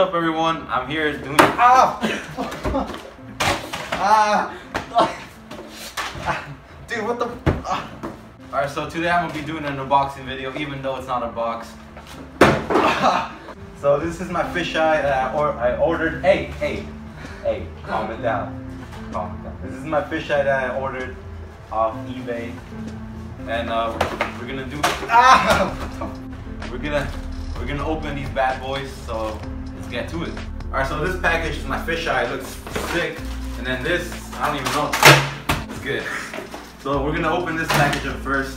up, everyone? I'm here doing. Dude, what the? All right, so today I'm gonna be doing an unboxing video, even though it's not a box. So this is my fisheye that I ordered. Hey, calm it down. This is my fisheye that I ordered off eBay, and we're gonna do. We're gonna open these bad boys, so let's get to it. Alright, so this package is my fisheye. It looks sick. And then this, I don't even know. It's good. So we're gonna open this package up first.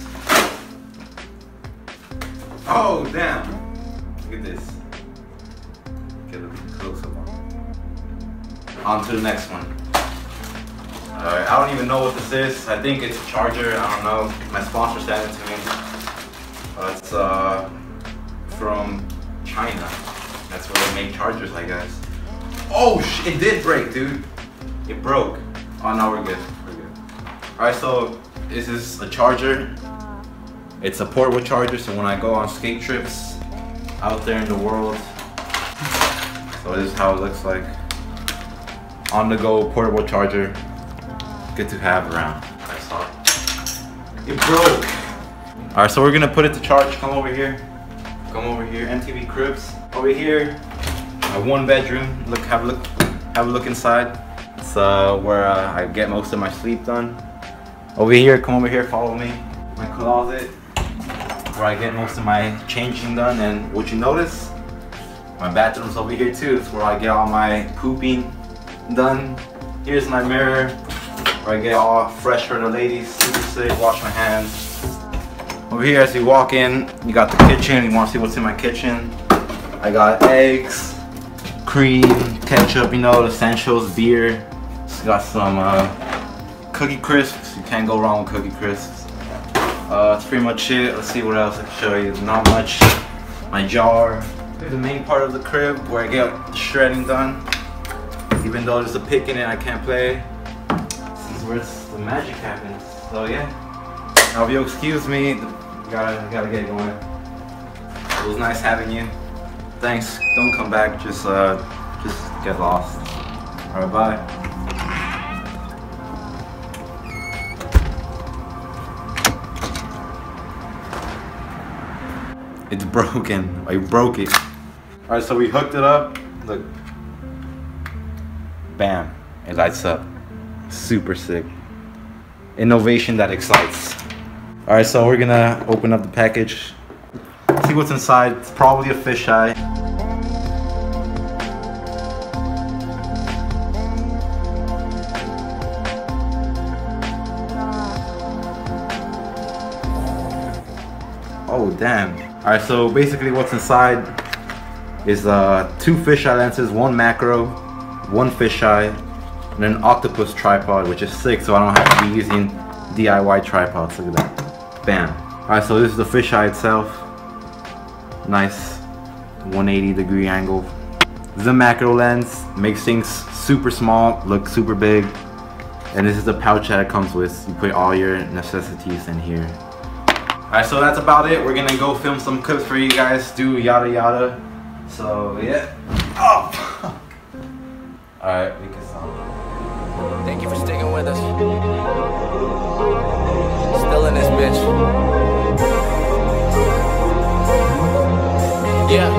Oh, damn. Look at this. Get a close up on to the next one. Alright, I don't even know what this is. I think it's a charger. I don't know. My sponsor sent it to me. It's from China. That's where they make chargers, I guess. Oh, it did break, dude. It broke. Oh, now we're good. We're good. Alright, so this is a charger. It's a portable charger, so when I go on skate trips out there in the world. So this is how it looks like. On the go, portable charger. Good to have around. I saw it. It broke. Alright, so we're gonna put it to charge. Come over here. Come over here, MTV Cribs. Over here, my one bedroom. Look, have a look inside. It's where I get most of my sleep done. Over here, come over here, follow me. My closet, where I get most of my changing done. And what you notice, my bathroom's over here too. It's where I get all my pooping done. Here's my mirror, where I get all fresh for the ladies. Super sick, wash my hands. Over here, as you walk in, you got the kitchen. You want to see what's in my kitchen. I got eggs, cream, ketchup, you know, the essentials, beer. Just got some cookie crisps. You can't go wrong with cookie crisps. That's pretty much it. Let's see what else I can show you. Not much. My jar. Here's the main part of the crib where I get shredding done. Even though there's a pick in it, I can't play. This is where the magic happens. So yeah. Now if you'll excuse me, gotta get going. It was nice having you. Thanks. Don't come back. Just get lost. All right, bye. It's broken. I broke it. All right, so we hooked it up. Look. Bam! It lights up. Super sick. Innovation that excites. All right, so we're gonna open up the package, see what's inside. It's probably a fisheye. Oh, damn. All right, so basically what's inside is two fisheye lenses, one macro, one fisheye, and an octopus tripod, which is sick, so I don't have to be using DIY tripods. Look at that. Bam. Alright, so this is the fisheye itself. Nice 180-degree angle. The macro lens makes things super small, look super big. And this is the pouch that it comes with. You put all your necessities in here. Alright, so that's about it. We're gonna go film some clips for you guys, do yada yada. So yeah. Oh! Alright, we can stop. Thank you for sticking with us. Still in this bitch. Yeah.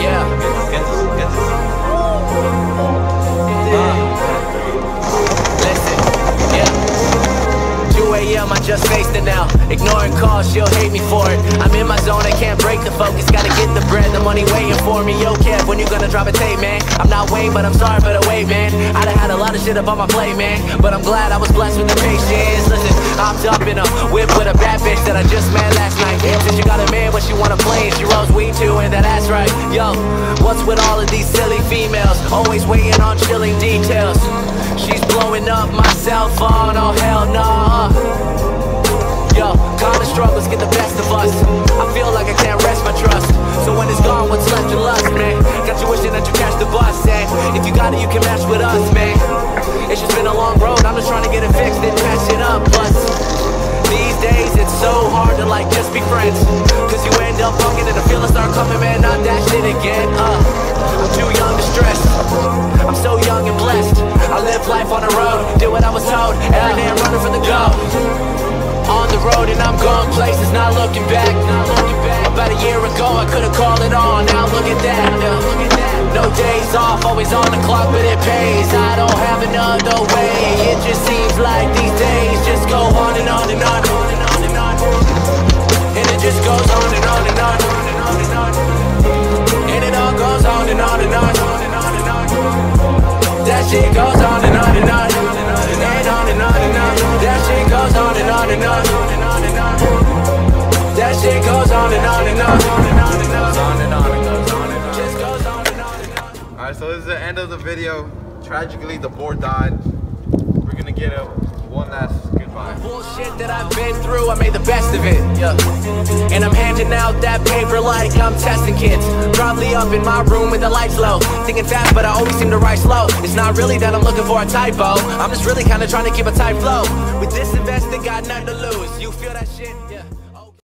Yeah. Get this. Listen. Yeah. 2 a.m. I just faced it now. Ignoring calls, she'll hate me for it. I'm in my zone, I can't break the focus. Gotta get the bread, the money waiting for me. Yo, Kev, when you gonna drop a tape, man? I'm not waiting, but I'm sorry for the wait, man. I done had a lot of shit up on my plate, man, but I'm glad I was blessed with the patience. Listen, hopped up in a whip with a bad bitch that I just met last night. Since you got a man, but she wanna play, and she rolls weed too, and that ass right. Yo, what's with all of these silly females? Always waiting on chilling details. She's blowing up my cell phone, oh hell no. Yo, common struggles get the best of us. I feel like I can't rest my trust. So when it's gone, what's left of lust, man? Got you wishing that you catch the bus, eh? If you got it, you can match with us, man. It's just been a long road, I'm just trying to get it fixed and patch it up, but These days it's so hard to like just be friends, cause you end up fucking and the feelings start coming, man, not that shit again. I'm too young to stress, I'm so young and blessed. I live life on the road, did what I was told. Every day I'm running from the go. On the road and I'm going places, not looking back. About a year ago I could've called it on, now look at that. No days off, always on the clock, but it pays. I don't have another way. It just seems like these days just go on and on and on and on and on and on. And it just goes on and on and on and on and on. And it all goes on and on and on and on and on and on. That shit goes on and on and on and on and on and on. That shit goes on and on and on and on and on. That shit goes on and on and on and on and on and on and on. Alright, so this is the end of the video. Tragically, the board died. We're gonna get a one last goodbye. Bullshit that I've been through, I made the best of it. Yeah. And I'm handing out that paper like I'm testing kids. Probably up in my room with the lights low, thinking fast, but I always seem to write slow. It's not really that I'm looking for a typo, I'm just really kinda trying to keep a tight flow. With this investing, got nothing to lose. You feel that shit? Yeah.